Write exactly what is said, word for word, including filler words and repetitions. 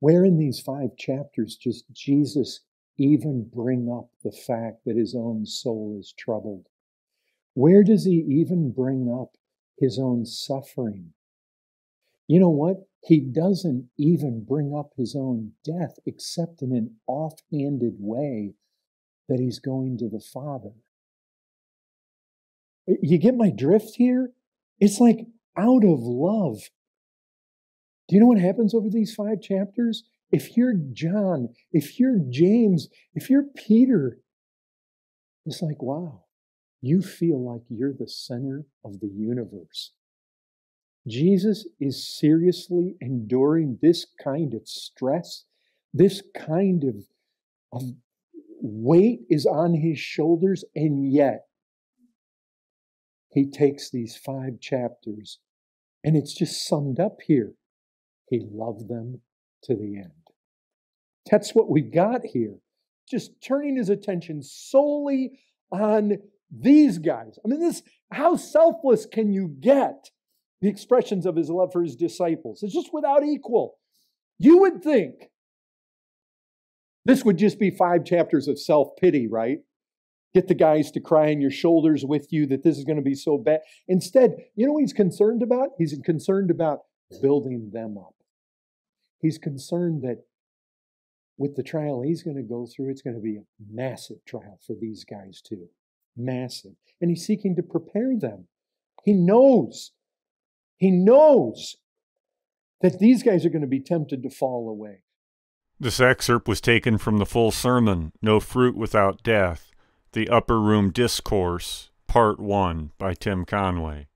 Where in these five chapters does Jesus even bring up the fact that his own soul is troubled? Where does he even bring up his own suffering? You know what? He doesn't even bring up his own death except in an offhanded way that he's going to the Father. You get my drift here? It's like out of love. Do you know what happens over these five chapters? If you're John, if you're James, if you're Peter, it's like, wow, you feel like you're the center of the universe. Jesus is seriously enduring this kind of stress. This kind of, of weight is on his shoulders, and yet he takes these five chapters, and it's just summed up here. He loved them to the end. That's what we got here. Just turning his attention solely on these guys. I mean, this, how selfless can you get? The expressions of his love for his disciples. It's just without equal. You would think this would just be five chapters of self-pity, right? Get the guys to cry on your shoulders with you that this is going to be so bad. Instead, you know what he's concerned about? He's concerned about building them up. He's concerned that with the trial he's going to go through, it's going to be a massive trial for these guys too. Massive. And he's seeking to prepare them. He knows. He knows that these guys are going to be tempted to fall away. This excerpt was taken from the full sermon, No Fruit Without Death, The Upper Room Discourse, Part one, by Tim Conway.